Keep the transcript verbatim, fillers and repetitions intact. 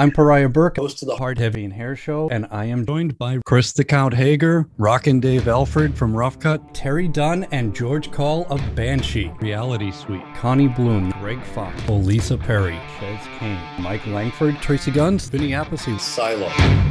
I'm Pariah Burke, host of the Hard, Heavy and Hair show, and I am joined by Chris the Count Hager, Rockin' Dave Alford from Rough Cut, Terry Dunn and George Call of Banshee, Reality Suite, Connie Bloom, Greg Fox, Elisa Perry, Chez Kane, Mike Langford, Tracy Guns, Vinnie Appleseed, Silo.